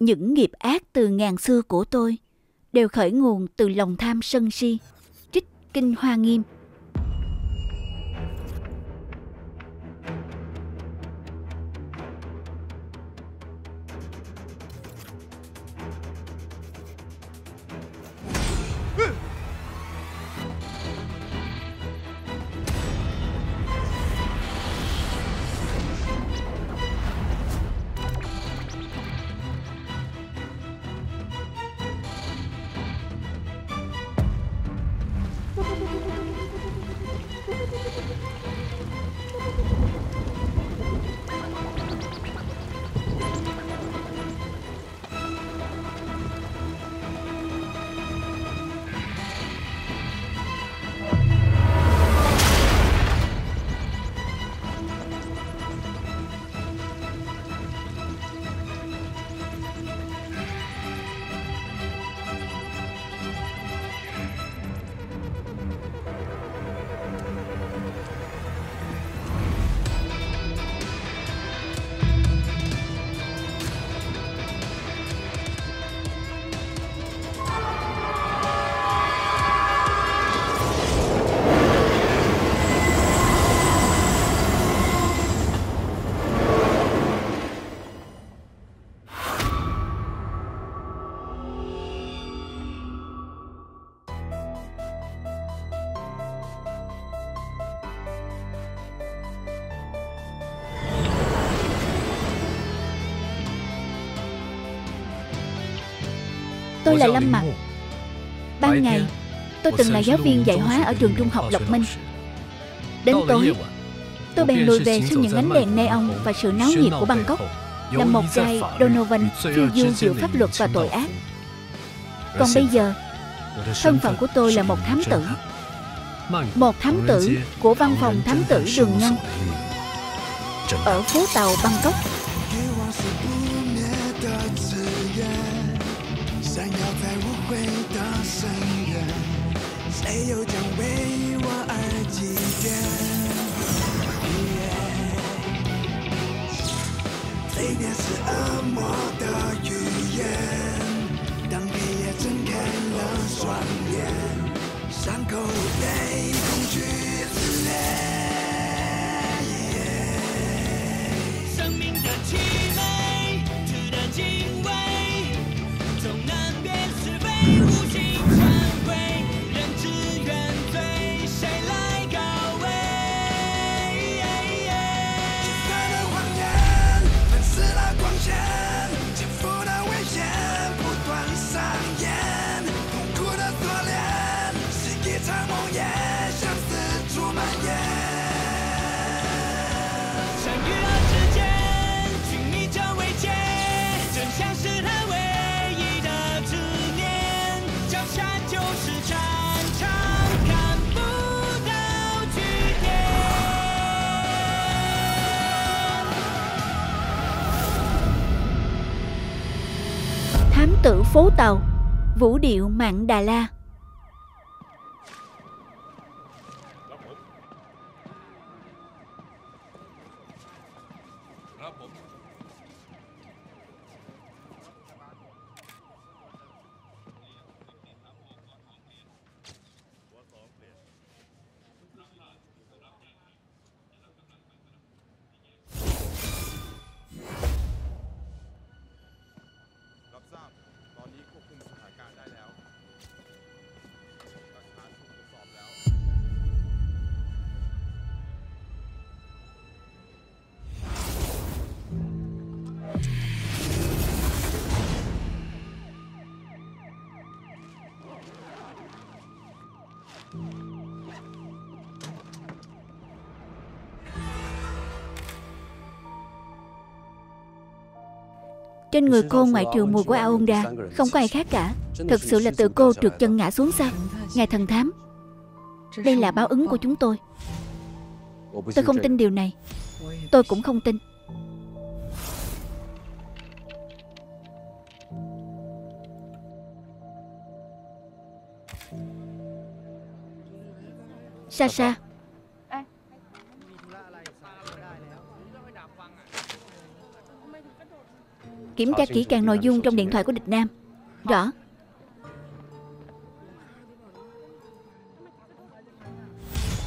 Những nghiệp ác từ ngàn xưa của tôi đều khởi nguồn từ lòng tham sân si. Trích Kinh Hoa Nghiêm. Tôi là Lâm Mặc. Ban ngày, tôi từng là giáo viên dạy hóa ở trường trung học Lộc Minh. Đến tối, tôi bèn lùi về sau những ánh đèn neon và sự náo nhiệt của Bangkok, là một cái Donovan phiêu du giữa pháp luật và tội ác. Còn bây giờ, thân phận của tôi là một thám tử. Một thám tử của văn phòng thám tử Đường Nhân ở Phố Tàu, Bangkok. Thám tử Phố Tàu, vũ điệu mạn Đà La. Trên người cô ngoại trừ mùi của Aonda, không có ai khác cả. Thực sự là tự cô trượt chân ngã xuống sao? Ngài thần thám, đây là báo ứng của chúng tôi. Tôi không tin điều này. Tôi cũng không tin. Sasha, Kiểm tra kỹ càng nội dung trong điện thoại của địch Nam. Rõ.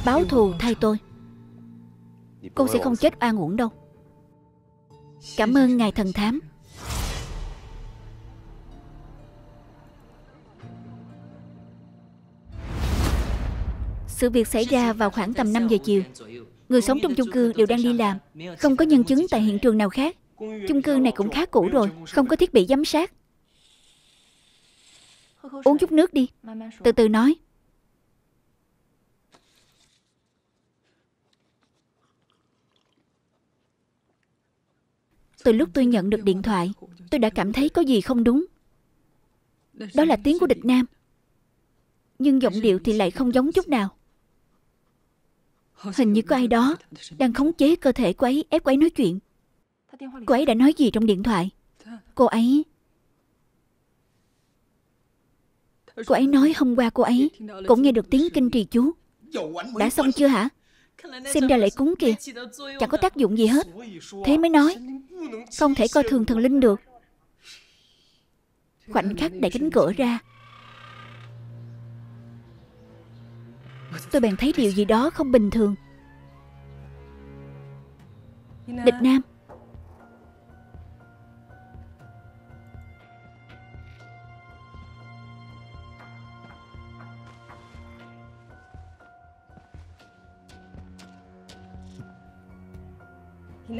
Báo thù thay tôi. Cô sẽ không chết oan uổng đâu. Cảm ơn ngài thần thám. Sự việc xảy ra vào khoảng tầm 5 giờ chiều. Người sống trong chung cư đều đang đi làm. Không có nhân chứng tại hiện trường nào khác. Chung cư này cũng khá cũ rồi, không có thiết bị giám sát. Uống chút nước đi, từ từ nói. Từ lúc tôi nhận được điện thoại, tôi đã cảm thấy có gì không đúng. Đó là tiếng của địch Nam. Nhưng giọng điệu thì lại không giống chút nào. Hình như có ai đó đang khống chế cơ thể cô ấy, ép cô ấy nói chuyện. Cô ấy đã nói gì trong điện thoại? Cô ấy nói hôm qua cô ấy cũng nghe được tiếng kinh trì chú. Đã xong chưa hả? Xem ra lễ cúng kìa, chẳng có tác dụng gì hết. Thế mới nói không thể coi thường thần linh được. Khoảnh khắc đẩy cánh cửa ra, tôi bèn thấy điều gì đó không bình thường. Địch Nam.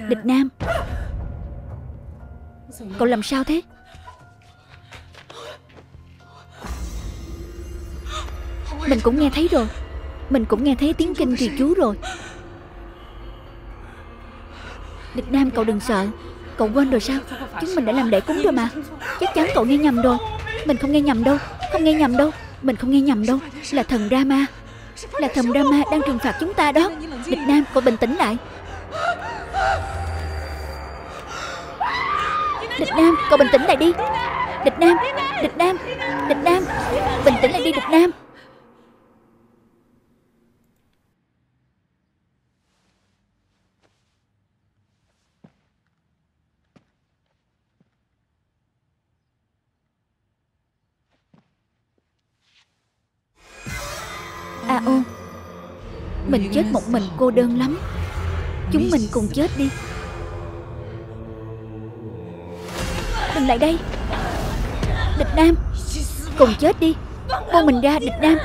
Địch Nam, cậu làm sao thế? Mình cũng nghe thấy rồi. Mình cũng nghe thấy tiếng kinh trì chú rồi. Địch Nam, cậu đừng sợ. Cậu quên rồi sao? Chúng mình đã làm lễ cúng rồi mà. Chắc chắn cậu nghe nhầm rồi. Mình không nghe nhầm đâu. Không nghe nhầm đâu. Mình không nghe nhầm đâu. Là thần Rama. Là thần Rama đang trừng phạt chúng ta đó. Địch Nam, cậu bình tĩnh lại. Địch Nam, cậu bình tĩnh lại đi. Địch Nam, Địch Nam, Địch Nam, bình tĩnh lại đi Địch Nam. À ô, mình chết một mình cô đơn lắm. Chúng mình cùng chết đi. Đừng lại đây. Địch Nam, cùng chết đi. Buông mình ra Địch Nam.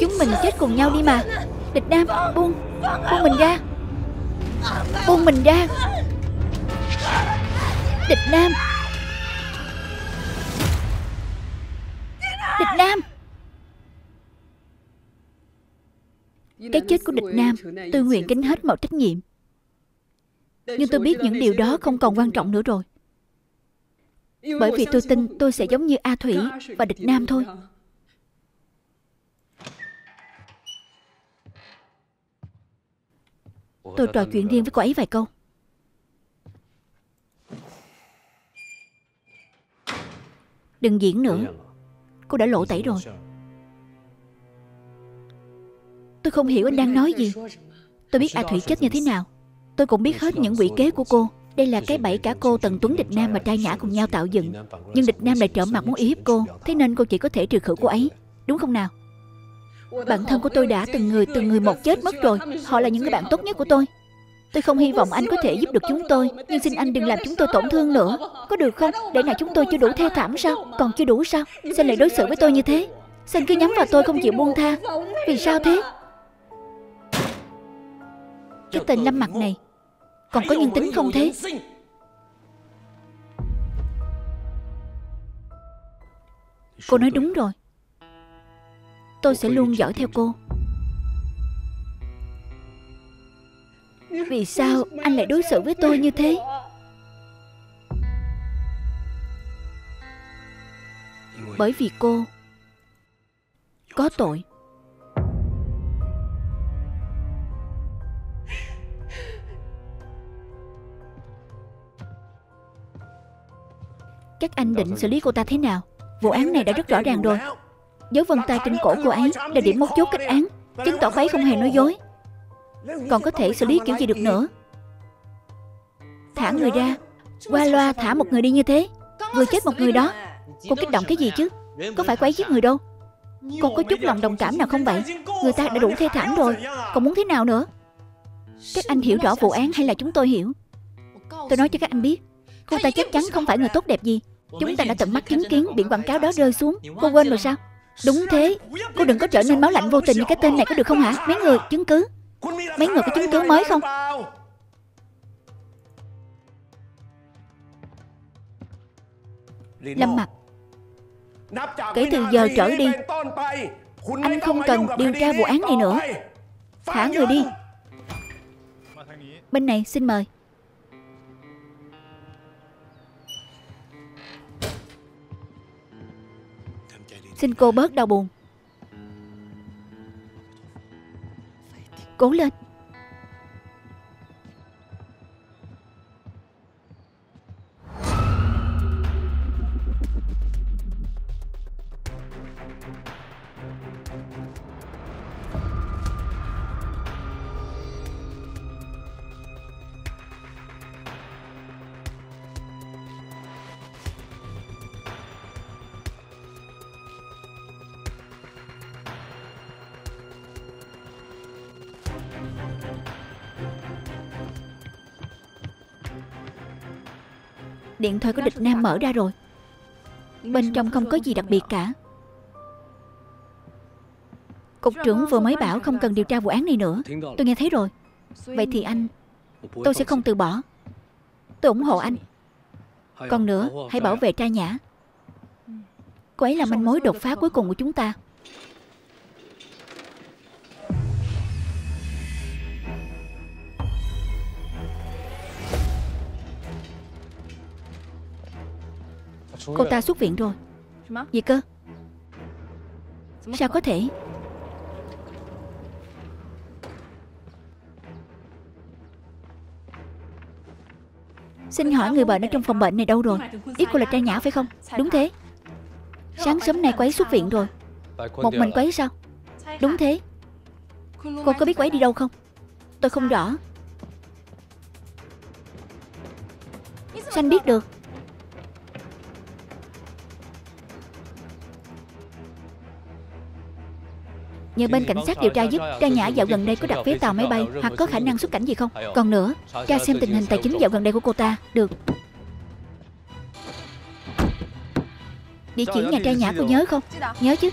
Chúng mình chết cùng nhau đi mà. Địch Nam, buông. Buông mình ra. Buông mình ra. Địch Nam. Địch Nam. Cái chết của Địch Nam, tôi nguyện gánh hết mọi trách nhiệm. Nhưng tôi biết những điều đó không còn quan trọng nữa rồi. Bởi vì tôi tin tôi sẽ giống như A Thủy và Địch Nam thôi. Tôi trò chuyện riêng với cô ấy vài câu. Đừng diễn nữa. Cô đã lộ tẩy rồi. Tôi không hiểu anh đang nói gì. Tôi biết A Thủy chết như thế nào. Tôi cũng biết hết những quỷ kế của cô. Đây là cái bẫy cả cô, Tần Tuấn, Địch Nam và Trai Nhã cùng nhau tạo dựng. Nhưng Địch Nam lại trở mặt muốn uy hiếp cô. Thế nên cô chỉ có thể trừ khử cô ấy. Đúng không nào? Bạn thân của tôi đã từng người một chết mất rồi. Họ là những người bạn tốt nhất của tôi. Tôi không hy vọng anh có thể giúp được chúng tôi. Nhưng xin anh đừng làm chúng tôi tổn thương nữa. Có được không? Để nào chúng tôi chưa đủ thê thảm sao? Còn chưa đủ sao? Sao lại đối xử với tôi như thế? Sao anh cứ nhắm vào tôi không chịu buông tha? Vì sao thế? Cái tên Lâm Mặc này còn có nhân tính không thế? Cô nói đúng rồi. Tôi sẽ luôn dõi theo cô. Vì sao anh lại đối xử với tôi như thế? Bởi vì cô có tội. Các anh định xử lý cô ta thế nào? Vụ án này đã rất rõ ràng rồi. Dấu vân tay trên cổ cô ấy là điểm mấu chốt kết án, chứng tỏ cô ấy không hề nói dối. Còn có thể xử lý kiểu gì được nữa? Thả người ra, qua loa thả một người đi như thế. Vừa chết một người đó. Cô kích động cái gì chứ? Có phải cô ấy giết người đâu. Cô có chút lòng đồng cảm nào không vậy? Người ta đã đủ thê thảm rồi, còn muốn thế nào nữa? Các anh hiểu rõ vụ án hay là chúng tôi hiểu? Tôi nói cho các anh biết, cô ta chắc chắn không phải người tốt đẹp gì. Chúng ta đã tận mắt chứng kiến biển quảng cáo đó rơi xuống. Cô quên rồi sao? Đúng thế. Cô đừng có trở nên máu lạnh vô tình như cái tên này có được không hả? Mấy người, chứng cứ. Mấy người có chứng cứ mới không? Lâm Mặc, kể từ giờ trở đi, anh không cần điều tra vụ án này nữa. Thả người đi. Bên này, xin mời. Xin cô bớt đau buồn. Cố lên. Điện thoại của địch Nam mở ra rồi. Bên trong không có gì đặc biệt cả. Cục trưởng vừa mới bảo không cần điều tra vụ án này nữa. Tôi nghe thấy rồi. Vậy thì anh, tôi sẽ không từ bỏ. Tôi ủng hộ anh. Còn nữa, hãy bảo vệ Trai Nhã. Cô ấy là manh mối đột phá cuối cùng của chúng ta. Cô ta xuất viện rồi. Gì cơ? Sao có thể? Xin hỏi người bệnh ở trong phòng bệnh này đâu rồi? Ý cô là Trai Nhã phải không? Đúng thế. Sáng sớm nay cô ấy xuất viện rồi. Một mình cô ấy sao? Đúng thế. Cô có biết cô ấy đi đâu không? Tôi không rõ. Sao anh biết được? Nhờ bên cảnh sát điều tra giúp. Trai Nhã dạo gần đây có đặt vé tàu máy bay hoặc có khả năng xuất cảnh gì không? Còn nữa, tra xem tình hình tài chính dạo gần đây của cô ta. Được. Địa chỉ nhà Trai Nhã cô nhớ không? Nhớ chứ.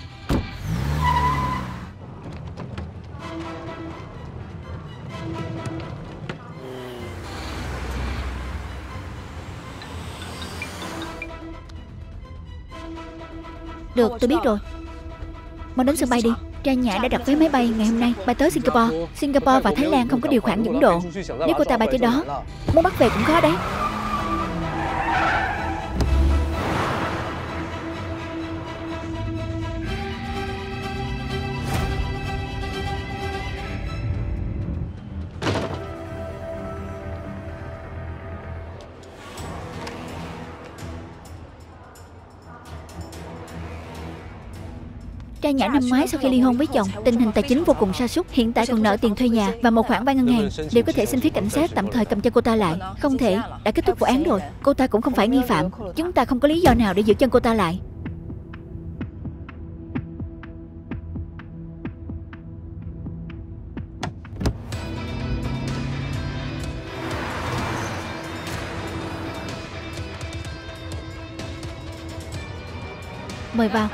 Được, tôi biết rồi. Mau đến sân bay đi. Trai Nhã đã đặt vé máy bay ngày hôm nay bay tới Singapore. Singapore và Thái Lan không có điều khoản dẫn độ. Nếu cô ta bay tới đó, muốn bắt về cũng khó đấy. Trai Nhã năm ngoái sau khi ly hôn với chồng, tình hình tài chính vô cùng sa sút, hiện tại còn nợ tiền thuê nhà và một khoản vay ngân hàng. Đều có thể xin phía cảnh sát tạm thời cầm chân cô ta lại. Không thể, đã kết thúc vụ án rồi. Cô ta cũng không phải nghi phạm. Chúng ta không có lý do nào để giữ chân cô ta lại. Mời vào.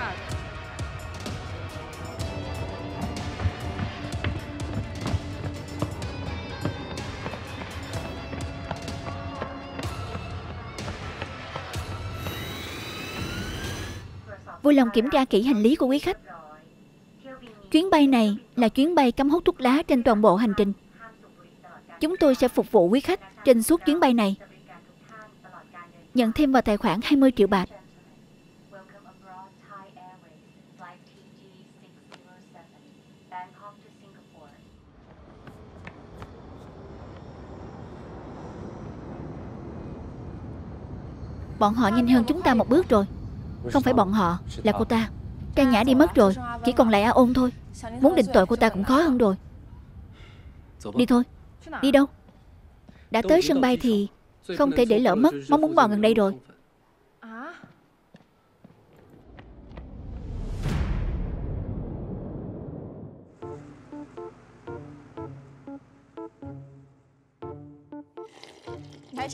Vui lòng kiểm tra kỹ hành lý của quý khách. Chuyến bay này là chuyến bay cấm hút thuốc lá trên toàn bộ hành trình. Chúng tôi sẽ phục vụ quý khách trên suốt chuyến bay này. Nhận thêm vào tài khoản 20 triệu baht. Bọn họ nhanh hơn chúng ta một bước rồi. Không phải bọn họ, là cô ta. Trai Nhã đi mất rồi, chỉ còn lại A Ôn thôi. Muốn định tội cô ta cũng khó hơn rồi. Đi thôi. Đi đâu? Đã tới sân bay thì không thể để lỡ mất món bún bò gần đây rồi.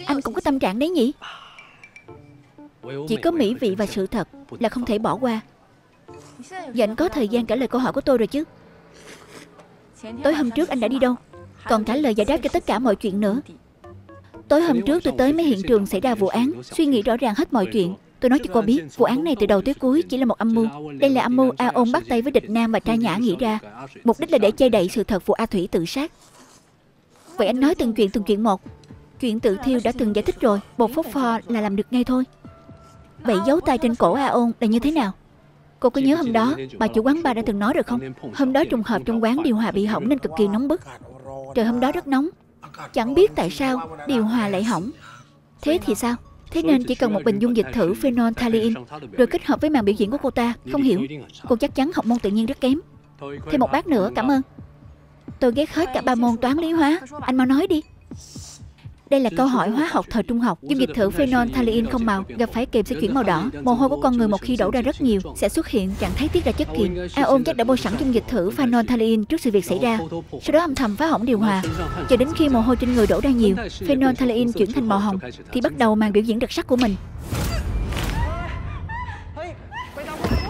Anh cũng có tâm trạng đấy nhỉ? Chỉ có mỹ vị và sự thật là không thể bỏ qua. Giờ anh có thời gian trả lời câu hỏi của tôi rồi chứ? Tối hôm trước anh đã đi đâu? Còn trả lời giải đáp cho tất cả mọi chuyện nữa. Tối hôm trước tôi tới mấy hiện trường xảy ra vụ án, suy nghĩ rõ ràng hết mọi chuyện. Tôi nói cho cô biết, vụ án này từ đầu tới cuối chỉ là một âm mưu. Đây là âm mưu A Ôn bắt tay với địch Nam và Tra Nhã nghĩ ra. Mục đích là để che đậy sự thật vụ A Thủy tự sát. Vậy anh nói từng chuyện một. Chuyện tự thiêu đã từng giải thích rồi, bột phốt pho là làm được ngay thôi. Vậy dấu tay trên cổ A Ôn là như thế nào? Cô có nhớ hôm đó bà chủ quán bar đã từng nói rồi không? Hôm đó trùng hợp trong quán điều hòa bị hỏng nên cực kỳ nóng bức. Trời hôm đó rất nóng, chẳng biết tại sao điều hòa lại hỏng. Thế thì sao? Thế nên chỉ cần một bình dung dịch thử phenolphthalein, rồi kết hợp với màn biểu diễn của cô ta. Không hiểu, cô chắc chắn học môn tự nhiên rất kém. Thêm một bát nữa, cảm ơn. Tôi ghét hết cả ba môn toán lý hóa, anh mau nói đi. Đây là câu hỏi hóa học thời trung học. Dung dịch thử phenolphthalein không màu, gặp phải kìm sẽ chuyển màu đỏ. Mồ hôi của con người một khi đổ ra rất nhiều sẽ xuất hiện trạng thái tiết ra chất kiềm. A Ôn chắc đã bôi sẵn dung dịch thử phenolphthalein trước sự việc xảy ra, sau đó âm thầm phá hỏng điều hòa, cho đến khi mồ hôi trên người đổ ra nhiều, phenolphthalein chuyển thành màu hồng thì bắt đầu màn biểu diễn đặc sắc của mình.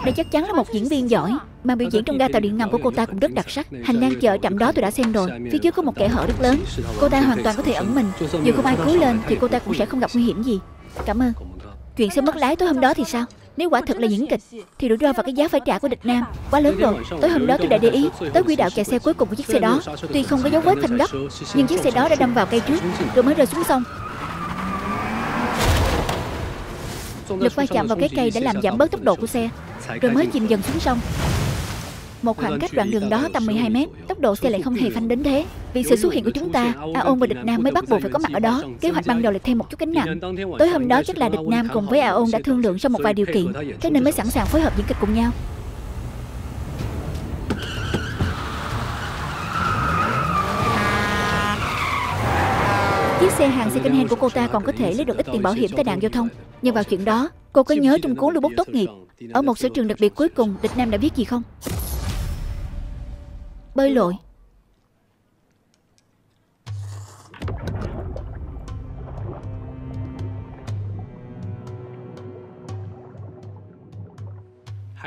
Đây chắc chắn là một diễn viên giỏi. Màn biểu diễn trong ga tàu điện ngầm của cô ta cũng rất đặc sắc. Hành lang chợ trạm đó tôi đã xem rồi, phía trước có một kẽ hở rất lớn. Cô ta hoàn toàn có thể ẩn mình, dù không ai cứu lên thì cô ta cũng sẽ không gặp nguy hiểm gì. Cảm ơn. Chuyện xe mất lái tối hôm đó thì sao? Nếu quả thật là diễn kịch thì rủi ro và cái giá phải trả của địch Nam quá lớn rồi. Tối hôm đó tôi đã để ý tới quỹ đạo chạy xe cuối cùng của chiếc xe đó. Tuy không có dấu vết phanh gấp, nhưng chiếc xe đó đã đâm vào cây trước rồi mới rơi xuống sông. Lực va chạm vào cái cây đã làm giảm bớt tốc độ của xe, rồi mới chìm dần xuống sông. Một khoảng cách đoạn đường đó tầm 12 mét, tốc độ xe lại không hề phanh đến thế. Vì sự xuất hiện của chúng ta, A Ôn và địch Nam mới bắt buộc phải có mặt ở đó. Kế hoạch ban đầu lại thêm một chút gánh nặng. Tối hôm đó chắc là địch Nam cùng với A Ôn đã thương lượng xong một vài điều kiện, thế nên mới sẵn sàng phối hợp diễn kịch cùng nhau. Chiếc xe hàng second hand của cô ta còn có thể lấy được ít tiền bảo hiểm tai nạn giao thông. Nhưng vào chuyện đó, cô có nhớ trong cuốn lưu bút tốt nghiệp, ở một sở trường đặc biệt cuối cùng, địch Nam đã viết gì không? Bơi lội.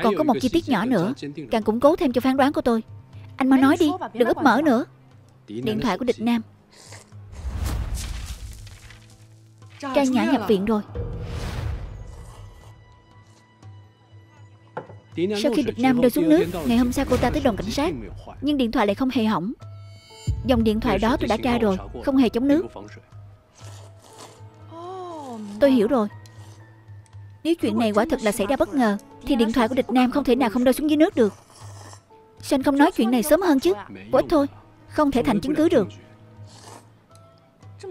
Còn có một chi tiết nhỏ nữa, càng củng cố thêm cho phán đoán của tôi. Anh mau nói đi, đừng úp mở nữa. Điện thoại của địch Nam. Tra Nhã nhập viện rồi. Sau khi địch Nam rơi xuống nước, ngày hôm sau cô ta tới đồn cảnh sát, nhưng điện thoại lại không hề hỏng. Dòng điện thoại đó tôi đã tra rồi, không hề chống nước. Tôi hiểu rồi. Nếu chuyện này quả thật là xảy ra bất ngờ, thì điện thoại của địch Nam không thể nào không rơi xuống dưới nước được. Sao anh không nói chuyện này sớm hơn chứ? Quá ít thôi, không thể thành chứng cứ được.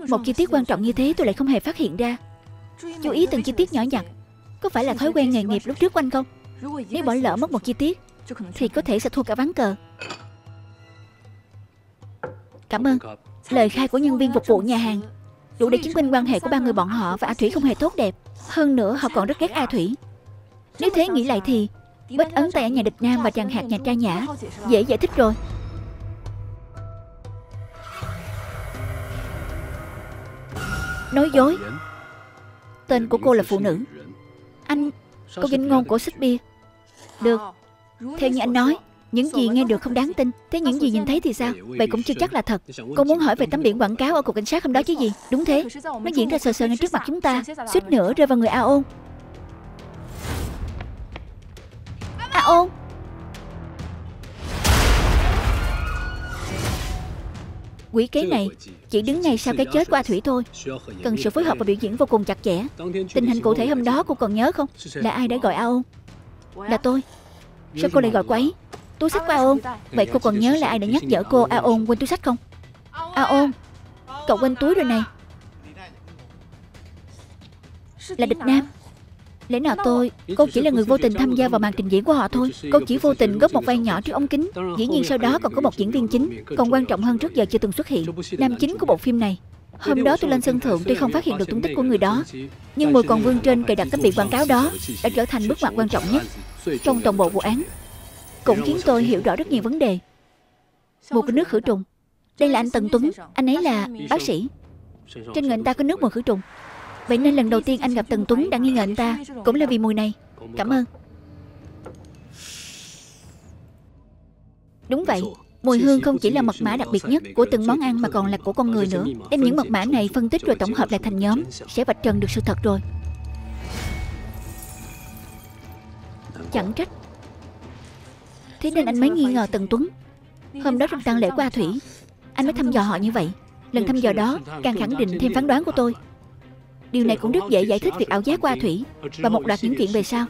Một chi tiết quan trọng như thế tôi lại không hề phát hiện ra. Chú ý từng chi tiết nhỏ nhặt. Có phải là thói quen nghề nghiệp lúc trước của anh không? Nếu bỏ lỡ mất một chi tiết thì có thể sẽ thua cả ván cờ. Cảm ơn. Lời khai của nhân viên phục vụ nhà hàng đủ để chứng minh quan hệ của ba người bọn họ và A Thủy không hề tốt đẹp. Hơn nữa họ còn rất ghét A Thủy. Nếu thế nghĩ lại thì vết ấn tay ở nhà địch Nam và tràng hạt nhà Tra Nhã dễ giải thích rồi. Nói dối. Tên của cô là phụ nữ. Anh có danh ngôn của xích bia. Được. Theo như anh nói, những gì nghe được không đáng tin. Thế những gì nhìn thấy thì sao? Vậy cũng chưa chắc là thật. Cô muốn hỏi về tấm biển quảng cáo ở cục cảnh sát hôm đó chứ gì? Đúng thế. Nó diễn ra sờ sờ ngay trước mặt chúng ta, suýt nữa rơi vào người A Ôn. A Ôn. Quỷ kế này chỉ đứng ngay sau cái chết của A Thủy thôi. Cần sự phối hợp và biểu diễn vô cùng chặt chẽ. Tình hình cụ thể hôm đó cô còn nhớ không? Là ai đã gọi A Ôn? Là tôi. Sao cô lại gọi cô ấy? Túi sách của A Ôn. Vậy cô còn nhớ là ai đã nhắc nhở cô A Ôn quên túi sách không? A Ôn, cậu quên túi rồi này. Là địch Nam. Lẽ nào tôi, cô chỉ là người vô tình tham gia vào màn trình diễn của họ thôi. Cô chỉ vô tình góp một vai nhỏ trước ống kính. Dĩ nhiên sau đó còn có một diễn viên chính, còn quan trọng hơn trước giờ chưa từng xuất hiện, nam chính của bộ phim này. Hôm đó tôi lên sân thượng tuy không phát hiện được tung tích của người đó, nhưng mùi còn vương trên cài đặt tấm biển quảng cáo đó đã trở thành bước ngoặt quan trọng nhất trong toàn bộ vụ án. Cũng khiến tôi hiểu rõ rất nhiều vấn đề. Mùi của nước khử trùng. Đây là anh Tần Tuấn, anh ấy là bác sĩ. Trên người anh ta có nước mùi khử trùng. Vậy nên lần đầu tiên anh gặp Tần Tuấn đã nghi ngờ anh ta cũng là vì mùi này. Cảm ơn. Đúng vậy, mùi hương không chỉ là mật mã đặc biệt nhất của từng món ăn mà còn là của con người nữa. Đem những mật mã này phân tích rồi tổng hợp lại thành nhóm sẽ vạch trần được sự thật rồi. Chẳng trách thế nên anh mới nghi ngờ Tần Tuấn. Hôm đó trong tang lễ qua Thủy, anh mới thăm dò họ như vậy. Lần thăm dò đó càng khẳng định thêm phán đoán của tôi. Điều này cũng rất dễ giải thích việc ảo giác của A Thủy và một loạt những chuyện về sau.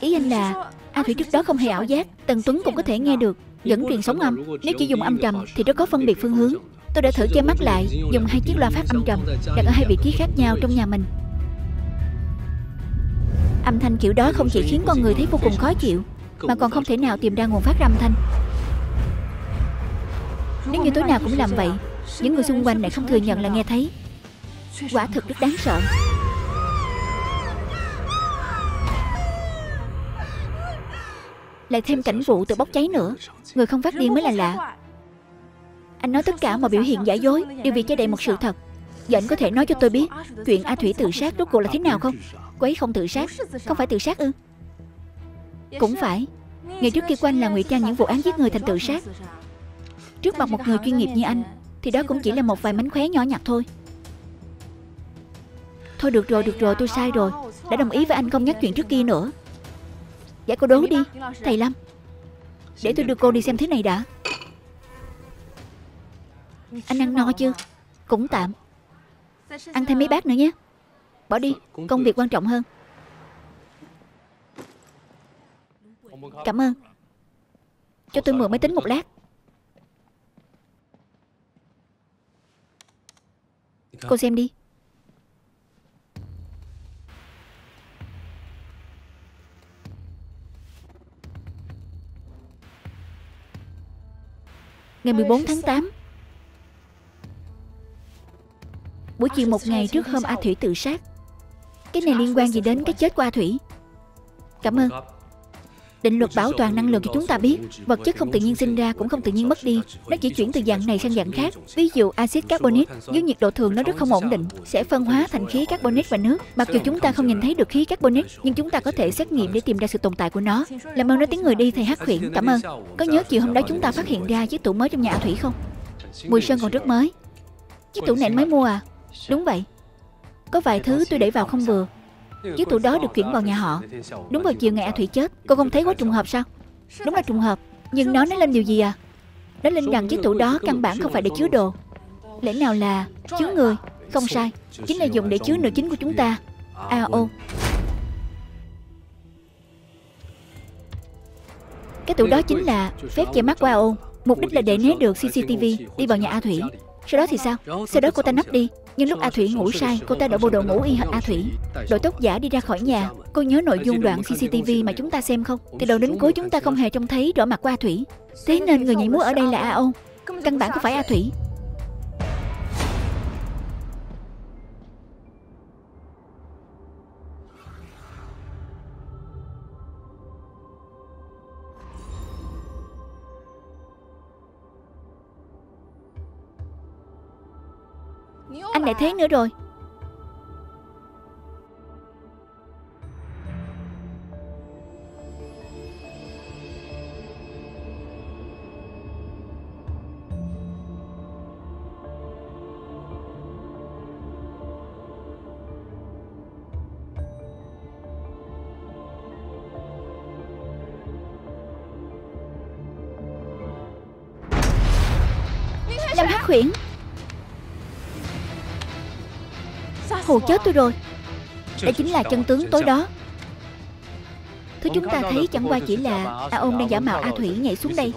Ý anh là A Thủy trước đó không hề ảo giác, Tần Tuấn cũng có thể nghe được, vẫn truyền sóng âm. Nếu chỉ dùng âm trầm thì rất có phân biệt phương hướng. Tôi đã thử che mắt lại, dùng hai chiếc loa phát âm trầm đặt ở hai vị trí khác nhau trong nhà mình. Âm thanh kiểu đó không chỉ khiến con người thấy vô cùng khó chịu mà còn không thể nào tìm ra nguồn phát ra âm thanh. Nếu như tối nào cũng làm vậy, những người xung quanh lại không thừa nhận là nghe thấy. Quả thực rất đáng sợ. Lại thêm cảnh vụ tự bốc cháy nữa. Người không phát điên mới là lạ. Anh nói tất cả mọi biểu hiện giả dối đều vì che đậy một sự thật. Giờ anh có thể nói cho tôi biết chuyện A Thủy tự sát rốt cuộc là thế nào không? Cô ấy không tự sát. Không phải tự sát ư? Cũng phải. Ngày trước kia của anh là ngụy trang những vụ án giết người thành tự sát. Trước mặt một người chuyên nghiệp như anh thì đó cũng chỉ là một vài mánh khóe nhỏ nhặt thôi. Thôi được rồi, tôi sai rồi. Đã đồng ý với anh không nhắc chuyện trước kia nữa. Dạ cô đố đi, thầy Lâm. Để tôi đưa cô đi xem thế này đã. Anh ăn no chưa? Cũng tạm. Ăn thêm mấy bát nữa nhé. Bỏ đi, công việc quan trọng hơn. Cảm ơn. Cho tôi mượn máy tính một lát. Cô xem đi. Ngày 14 tháng 8. Buổi chiều một ngày trước hôm A Thủy tự sát. Cái này liên quan gì đến cái chết của A Thủy? Cảm ơn. Định luật bảo toàn năng lượng cho chúng ta biết vật chất không tự nhiên sinh ra cũng không tự nhiên mất đi. Nó chỉ chuyển từ dạng này sang dạng khác. Ví dụ axit carbonic dưới nhiệt độ thường nó rất không ổn định, sẽ phân hóa thành khí carbonic và nước. Mặc dù chúng ta không nhìn thấy được khí carbonic, nhưng chúng ta có thể xét nghiệm để tìm ra sự tồn tại của nó. Làm ơn nói tiếng người đi, thầy Hát Khuyển. Cảm ơn. Có nhớ chiều hôm đó chúng ta phát hiện ra chiếc tủ mới trong nhà A Thủy không? Mùi sơn còn rất mới. Chiếc tủ này anh mới mua à? Đúng vậy. Có vài thứ tôi để vào không vừa. Chiếc tủ đó được chuyển vào nhà họ. Đúng vào chiều ngày A Thủy chết. Cô không thấy quá trùng hợp sao? Đúng là trùng hợp. Nhưng nó nói lên điều gì à? Nó lên rằng chiếc tủ đó căn bản không phải để chứa đồ. Lẽ nào là chứa người? Không sai, chính là dùng để chứa nữ chính của chúng ta, A.O. Cái tủ đó chính là phép che mắt của A.O. Mục đích là để né được CCTV đi vào nhà A Thủy. Sau đó thì sao? Sau đó cô ta nấp đi. Nhưng lúc A Thủy ngủ say, cô ta đội bộ đồ ngủ y hệt A Thủy, đội tóc giả đi ra khỏi nhà. Cô nhớ nội dung đoạn CCTV mà chúng ta xem không? Từ đầu đến cuối chúng ta không hề trông thấy rõ mặt của A Thủy. Thế nên người nhảy múa ở đây là A.O. Căn bản không phải A Thủy. Anh lại thế nữa rồi. Lâm Hát Khuyển, hù chết tôi rồi. Đây chính là chân tướng tối đó. Thứ chúng ta thấy chẳng qua chỉ là A Ôn đang giả mạo A Thủy nhảy xuống đây.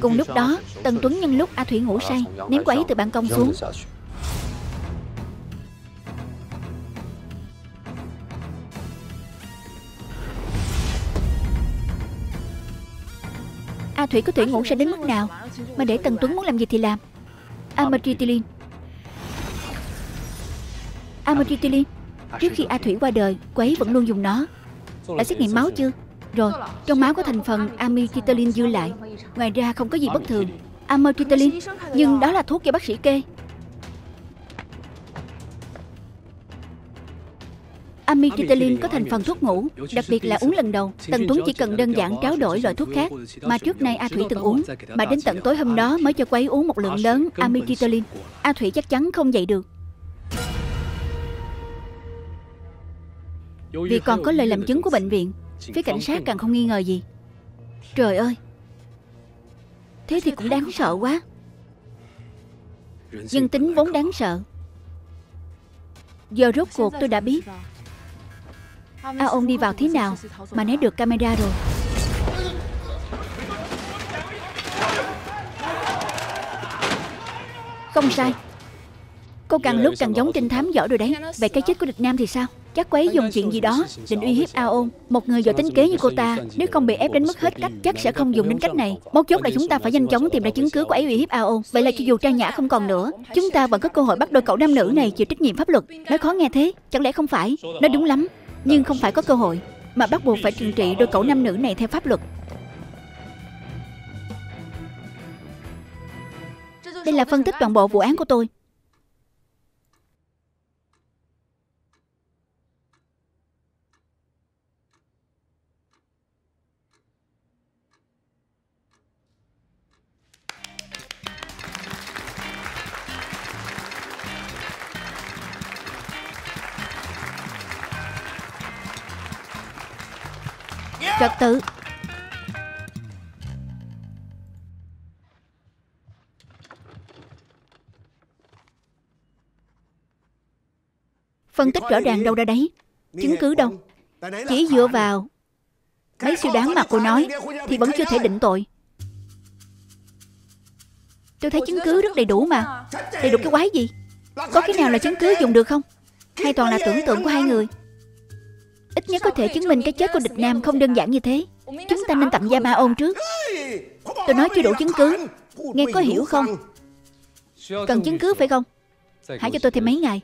Cùng lúc đó, Tần Tuấn nhân lúc A Thủy ngủ say ném cô ấy từ ban công xuống. A Thủy có thể ngủ say đến mức nào mà để Tần Tuấn muốn làm gì thì làm. Amitriptyline. Amitriptyline. Trước khi A Thủy qua đời, cô ấy vẫn luôn dùng nó. Đã xét nghiệm máu chưa? Rồi, trong máu có thành phần Amitriptyline dư lại. Ngoài ra không có gì bất thường. Amitriptyline. Nhưng đó là thuốc do bác sĩ kê. Amitriptyline có thành phần thuốc ngủ, đặc biệt là uống lần đầu. Tần Tuấn chỉ cần đơn giản tráo đổi loại thuốc khác mà trước nay A Thủy từng uống, mà đến tận tối hôm đó mới cho cô ấy uống một lượng lớn Amitriptyline. A Thủy chắc chắn không dậy được. Vì còn có lời làm chứng của bệnh viện, phía cảnh sát càng không nghi ngờ gì. Trời ơi, thế thì cũng đáng sợ quá. Nhân tính vốn đáng sợ. Giờ rốt cuộc tôi đã biết A Ôn đi vào thế nào mà né được camera rồi. Không sai, cô càng lúc càng giống trinh thám giỏi rồi đấy. Vậy cái chết của địch nam thì sao? Chắc cô ấy dùng chuyện gì đó định uy hiếp A Ôn. Một người giỏi tính kế như cô ta, nếu không bị ép đến mức hết cách, chắc sẽ không dùng đến cách này. Mấu chốt là chúng ta phải nhanh chóng tìm ra chứng cứ cô ấy uy hiếp A Ôn. Vậy là cho dù Trang Nhã không còn nữa, chúng ta vẫn có cơ hội bắt đôi cậu nam nữ này chịu trách nhiệm pháp luật. Nói khó nghe thế, chẳng lẽ không phải? Nói đúng lắm, nhưng không phải có cơ hội, mà bắt buộc phải trừng trị đôi cậu nam nữ này theo pháp luật. Đây là phân tích toàn bộ vụ án của tôi. Trật tự. Phân tích rõ ràng đâu ra đấy. Chứng cứ đâu? Chỉ dựa vào mấy suy đoán mà cô nói thì vẫn chưa thể định tội. Tôi thấy chứng cứ rất đầy đủ mà. Đầy đủ cái quái gì? Có cái nào là chứng cứ dùng được không? Hay toàn là tưởng tượng của hai người? Ít nhất có thể chứng minh cái chết của địch nam không đơn giản như thế. Chúng ta nên tạm giam A Ôn trước. Tôi nói chưa đủ chứng cứ, nghe có hiểu không? Cần chứng cứ phải không? Hãy cho tôi thêm mấy ngày.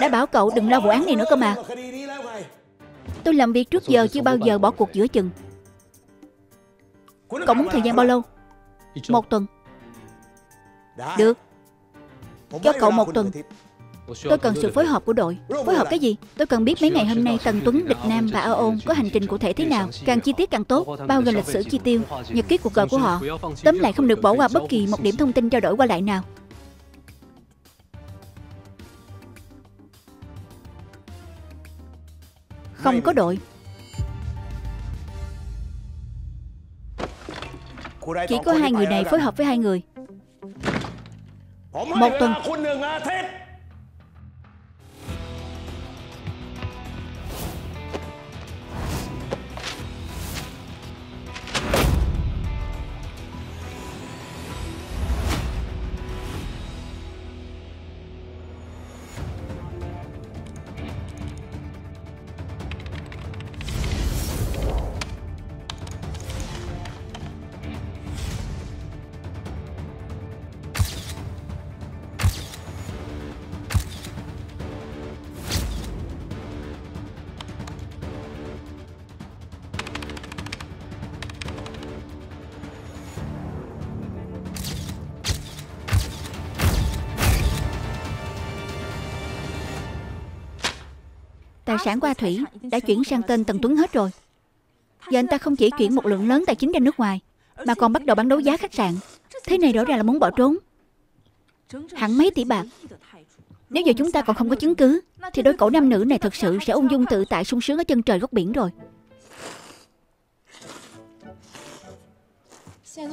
Đã bảo cậu đừng lo vụ án này nữa cơ mà. Tôi làm việc trước giờ chưa bao giờ bỏ cuộc giữa chừng. Cậu muốn thời gian bao lâu? 1 tuần. Được, cho cậu 1 tuần. Tôi cần sự phối hợp của đội. Phối hợp cái gì? Tôi cần biết mấy ngày hôm nay Tần Tuấn, Địch Nam và A Ôn có hành trình cụ thể thế nào. Càng chi tiết càng tốt, bao gồm lịch sử chi tiêu, nhật ký cuộc gọi của họ. Tóm lại không được bỏ qua bất kỳ một điểm thông tin trao đổi qua lại nào. Không có đội, chỉ có 2 người này phối hợp với 2 người. 1 tuần. Tài sản của A Thủy đã chuyển sang tên Tần Tuấn hết rồi. Giờ anh ta không chỉ chuyển một lượng lớn tài chính ra nước ngoài, mà còn bắt đầu bán đấu giá khách sạn. Thế này rõ ràng là muốn bỏ trốn. Hẳn mấy tỷ bạc. Nếu giờ chúng ta còn không có chứng cứ, thì đôi cậu nam nữ này thật sự sẽ ung dung tự tại sung sướng ở chân trời góc biển rồi.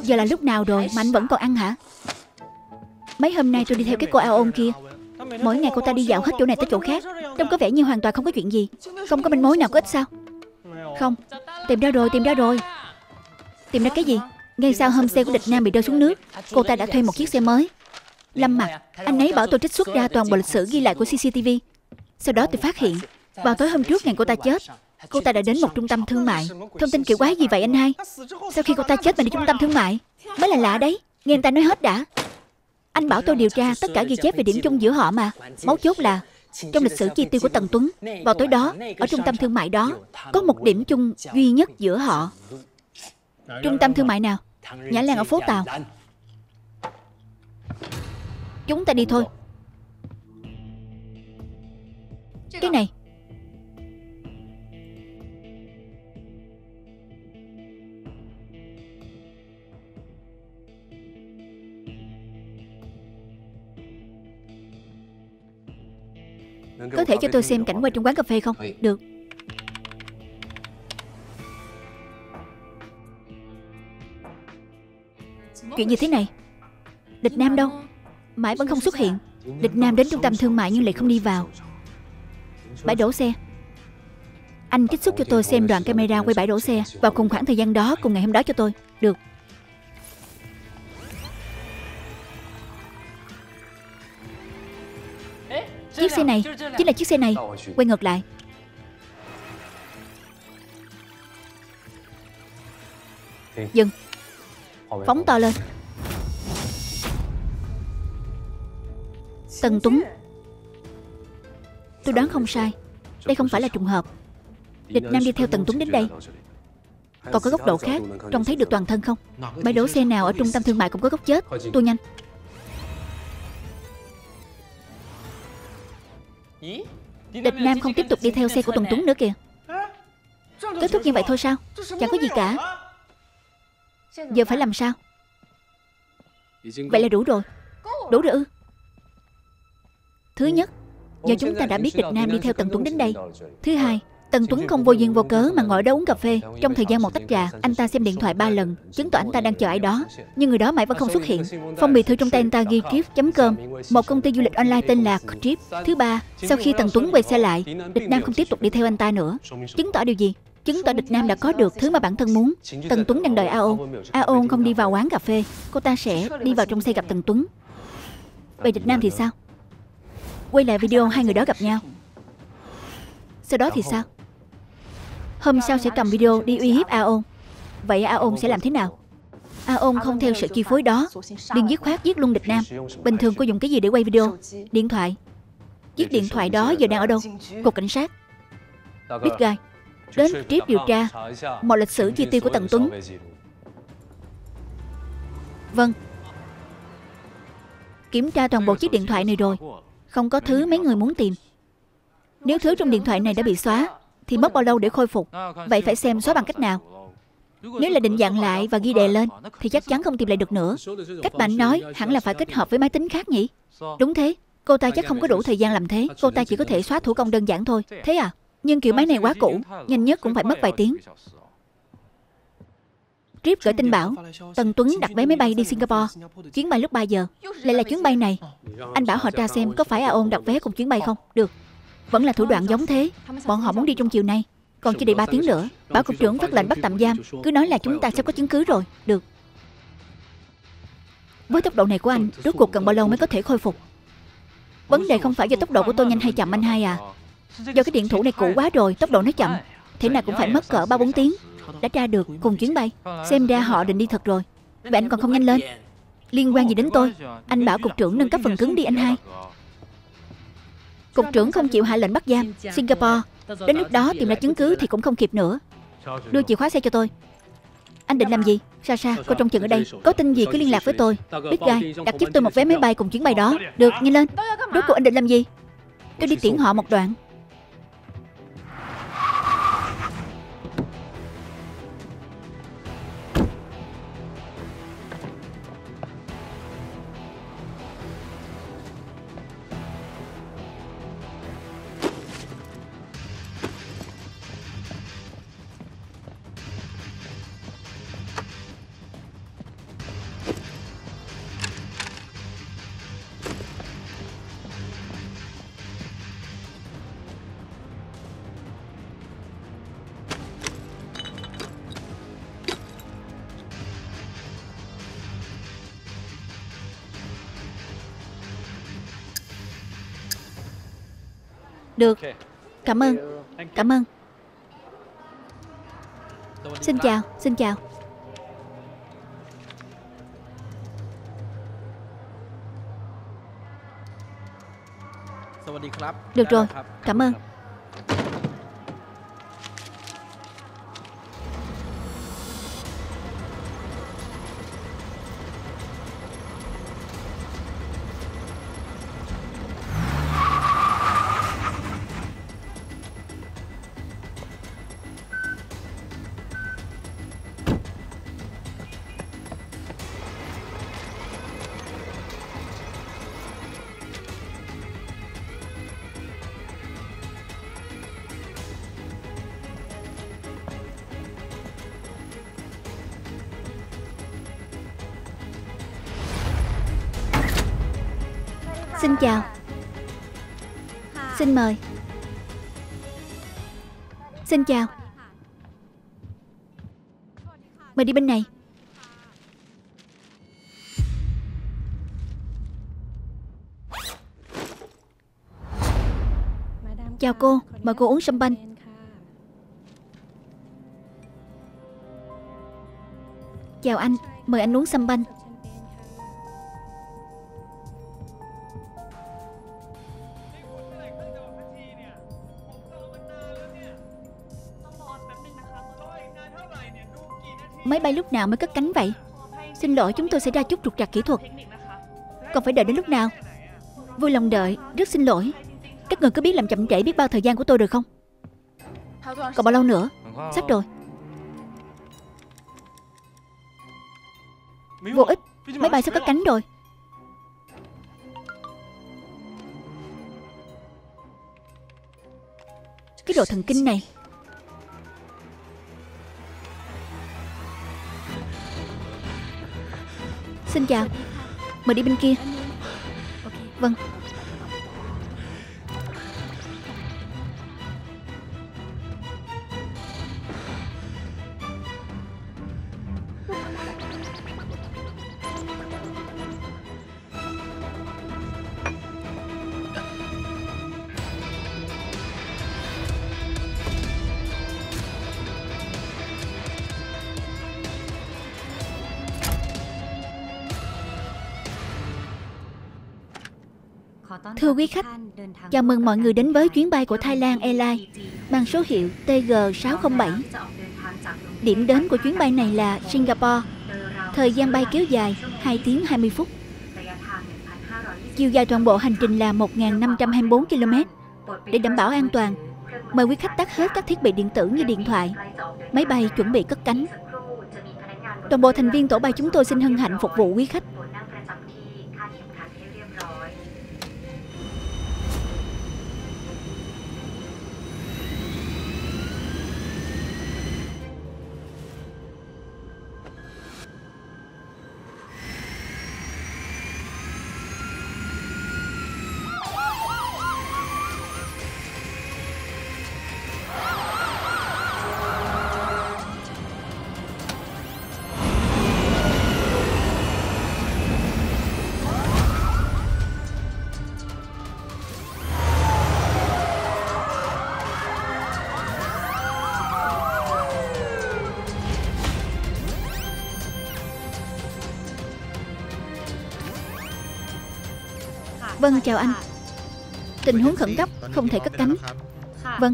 Giờ là lúc nào rồi mà anh vẫn còn ăn hả? Mấy hôm nay tôi đi theo cái cô A Ôn kia. Mỗi ngày cô ta đi dạo hết chỗ này tới chỗ khác, trông có vẻ như hoàn toàn không có chuyện gì. Không có manh mối nào có ích sao? Không, tìm ra rồi, tìm ra rồi. Tìm ra cái gì? Ngay sau hôm xe của Địch Nam bị rơi xuống nước, cô ta đã thuê một chiếc xe mới. Lâm Mặc, anh ấy bảo tôi trích xuất ra toàn bộ lịch sử ghi lại của CCTV. Sau đó tôi phát hiện, vào tối hôm trước ngày cô ta chết, cô ta đã đến một trung tâm thương mại. Thông tin kiểu quái gì vậy anh hai? Sau khi cô ta chết mà đi trung tâm thương mại, mới là lạ đấy. Nghe anh ta nói hết đã. Anh bảo tôi điều tra tất cả ghi chép về điểm chung giữa họ mà. Mấu chốt là trong lịch sử chi tiêu của Tần Tuấn, vào tối đó, ở trung tâm thương mại đó, có một điểm chung duy nhất giữa họ. Trung tâm thương mại nào? Nhã Lan ở Phố Tàu. Chúng ta đi thôi. Cái này. Có thể cho tôi xem cảnh quay trong quán cà phê không? Được. Chuyện như thế này. Địch Nam đâu? Mãi vẫn không xuất hiện. Địch Nam đến trung tâm thương mại nhưng lại không đi vào. Bãi đổ xe. Anh trích xuất cho tôi xem đoạn camera quay bãi đổ xe vào cùng khoảng thời gian đó, cùng ngày hôm đó cho tôi. Được. Chiếc xe này, chính là chiếc xe này. Quay ngược lại. Dừng. Phóng to lên. Tần Tuấn. Tôi đoán không sai. Đây không phải là trùng hợp. Địch Nam đi theo Tần Tuấn đến đây. Còn có góc độ khác, trông thấy được toàn thân không? Bãi đổ xe nào ở trung tâm thương mại cũng có góc chết. Tôi nhanh. Địch Nam không tiếp tục đi theo xe của Tần Tuấn nữa kìa. Kết thúc như vậy thôi sao? Chẳng có gì cả. Giờ phải làm sao? Vậy là đủ rồi. Đủ rồi ư? Thứ nhất, giờ chúng ta đã biết Địch Nam đi theo Tần Tuấn đến đây. Thứ hai, Tần Tuấn không vô duyên vô cớ mà ngồi đó uống cà phê. Trong thời gian một tách trà, anh ta xem điện thoại 3 lần, chứng tỏ anh ta đang chờ ai đó. Nhưng người đó mãi vẫn không xuất hiện. Phong bì thư trong tay anh ta ghi Trip.com, một công ty du lịch online tên là Trip. Thứ ba, sau khi Tần Tuấn quay xe lại, Địch Nam không tiếp tục đi theo anh ta nữa. Chứng tỏ điều gì? Chứng tỏ Địch Nam đã có được thứ mà bản thân muốn. Tần Tuấn đang đợi Aon. Aon không đi vào quán cà phê. Cô ta sẽ đi vào trong xe gặp Tần Tuấn. Vậy Địch Nam thì sao? Quay lại video hai người đó gặp nhau. Sau đó thì sao? Hôm sau sẽ cầm video đi uy hiếp Aon. Vậy Aon sẽ làm thế nào? Aon không theo sự chi phối đó, liền dứt khoát giết luôn Địch Nam. Bình thường cô dùng cái gì để quay video? Điện thoại. Chiếc điện thoại đó giờ đang ở đâu? Cục cảnh sát. Big Guy. Đến Trip điều tra một lịch sử chi tiêu của Tần Tuấn. Vâng. Kiểm tra toàn bộ chiếc điện thoại này rồi. Không có thứ mấy người muốn tìm. Nếu thứ trong điện thoại này đã bị xóa thì mất bao lâu để khôi phục? Vậy phải xem xóa bằng cách nào. Nếu là định dạng lại và ghi đề lên thì chắc chắn không tìm lại được nữa. Cách bạn nói hẳn là phải kết hợp với máy tính khác nhỉ? Đúng thế. Cô ta chắc không có đủ thời gian làm thế. Cô ta chỉ có thể xóa thủ công đơn giản thôi. Thế à? Nhưng kiểu máy này quá cũ, nhanh nhất cũng phải mất vài tiếng. Trip gửi tin bảo, Tần Tuấn đặt vé máy bay đi Singapore, chuyến bay lúc 3 giờ. Lại là chuyến bay này. Anh bảo họ tra xem có phải Aon đặt vé cùng chuyến bay không? Được. Vẫn là thủ đoạn giống thế. Bọn họ muốn đi trong chiều nay. Còn chưa đầy 3 tiếng nữa. Bảo cục trưởng phát lệnh bắt tạm giam. Cứ nói là chúng ta sắp có chứng cứ rồi. Được. Với tốc độ này của anh, rốt cuộc cần bao lâu mới có thể khôi phục? Vấn đề không phải do tốc độ của tôi nhanh hay chậm anh hai à. Do cái điện thủ này cũ quá rồi, tốc độ nó chậm. Thế nào cũng phải mất cỡ 3-4 tiếng. Đã tra được cùng chuyến bay. Xem ra họ định đi thật rồi. Vậy anh còn không nhanh lên? Liên quan gì đến tôi? Anh bảo cục trưởng nâng cấp phần cứng đi anh hai. Cục trưởng không chịu hạ lệnh bắt giam Singapore. Đến lúc đó tìm ra chứng cứ thì cũng không kịp nữa. Đưa chìa khóa xe cho tôi. Anh định làm gì? Sasha, cô trông chừng ở đây. Có tin gì cứ liên lạc với tôi. Big Guy, đặt giúp tôi một vé máy bay cùng chuyến bay đó. Được, nhanh lên. Rốt cuộc anh định làm gì? Tôi đi tiễn họ một đoạn. Được. Cảm ơn. Cảm ơn. Xin chào. Xin chào. Được rồi. Cảm ơn. Xin chào. Xin mời. Xin chào. Mời đi bên này. Chào cô, mời cô uống champagne. Chào anh, mời anh uống champagne. Máy bay lúc nào mới cất cánh vậy? Xin lỗi, chúng tôi xảy ra chút trục trặc kỹ thuật. Còn phải đợi đến lúc nào? Vui lòng đợi, rất xin lỗi. Các người có biết làm chậm trễ biết bao thời gian của tôi được không? Còn bao lâu nữa? Sắp rồi. Vô ích, máy bay sắp cất cánh rồi. Cái đồ thần kinh này. Xin chào, mời đi bên kia. Vâng. Thưa quý khách, chào mừng mọi người đến với chuyến bay của Thái Lan Airlines mang số hiệu TG-607. Điểm đến của chuyến bay này là Singapore. Thời gian bay kéo dài 2 tiếng 20 phút. Chiều dài toàn bộ hành trình là 1.524 km. Để đảm bảo an toàn, mời quý khách tắt hết các thiết bị điện tử như điện thoại. Máy bay chuẩn bị cất cánh. Toàn bộ thành viên tổ bay chúng tôi xin hân hạnh phục vụ quý khách. Vâng, chào anh. Tình huống khẩn cấp, không thể cất cánh. Vâng.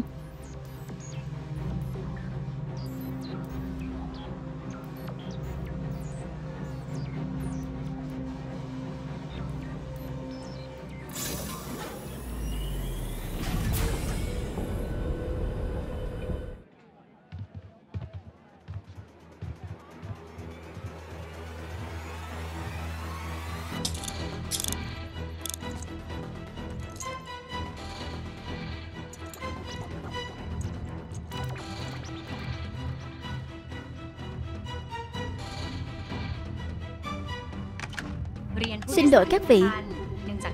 Xin lỗi các vị,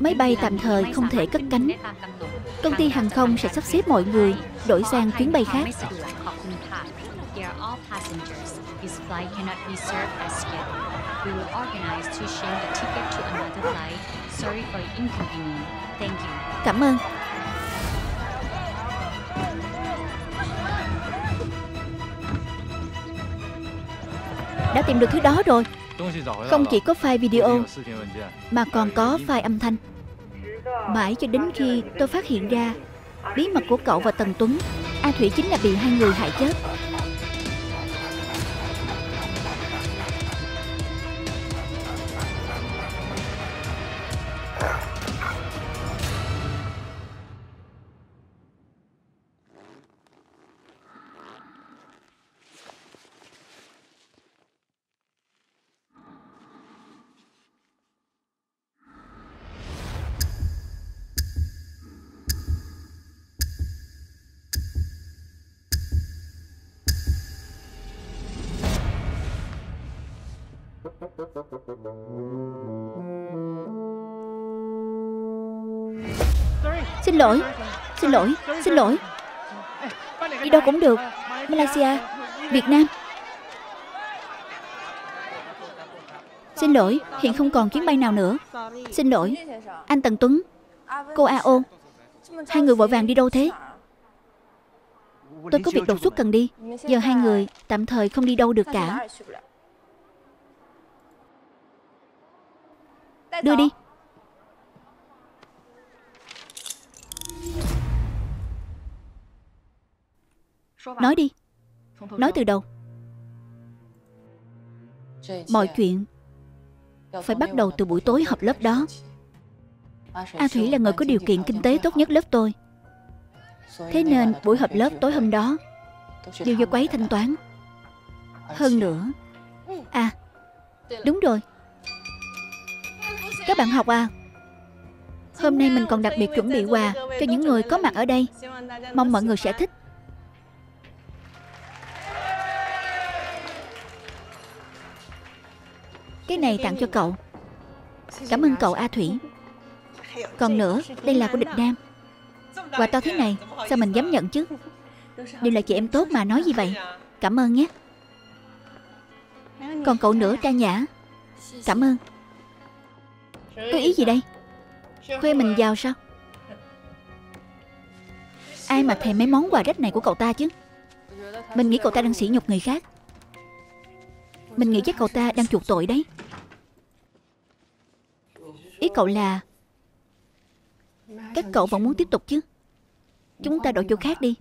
máy bay tạm thời không thể cất cánh. Công ty hàng không sẽ sắp xếp mọi người đổi sang chuyến bay khác. Cảm ơn. Đã tìm được thứ đó rồi. Không chỉ có file video mà còn có file âm thanh. Mãi cho đến khi tôi phát hiện ra bí mật của cậu và Tần Tuấn, A Thủy chính là bị hai người hại chết. Xin lỗi, xin lỗi, xin lỗi. Đi đâu cũng được. Malaysia, Việt Nam. Xin lỗi, hiện không còn chuyến bay nào nữa. Xin lỗi, anh Tần Tuấn, cô A.O. Hai người vội vàng đi đâu thế? Tôi có việc đột xuất cần đi. Giờ hai người tạm thời không đi đâu được cả. Đưa đi. Nói đi. Nói từ đầu. Mọi chuyện phải bắt đầu từ buổi tối họp lớp đó. A Thủy là người có điều kiện kinh tế tốt nhất lớp tôi. Thế nên buổi họp lớp tối hôm đó đều do cô ấy thanh toán. Hơn nữa... À, đúng rồi. Các bạn học à, hôm nay mình còn đặc biệt chuẩn bị quà cho những người có mặt ở đây. Mong mọi người sẽ thích. Cái này tặng cho cậu. Cảm ơn cậu A Thủy. Còn nữa, đây là của Địch Nam. Quà to thế này, sao mình dám nhận chứ? Đều là chị em tốt mà, nói gì vậy. Cảm ơn nhé. Còn cậu nữa, Trang Nhã. Cảm ơn. Có ý gì đây? Khoe mình giàu sao? Ai mà thèm mấy món quà rách này của cậu ta chứ? Mình nghĩ cậu ta đang sỉ nhục người khác. Mình nghĩ chắc cậu ta đang chuộc tội đấy. Ý cậu là các cậu vẫn muốn tiếp tục chứ? Chúng ta đổi chỗ khác đi.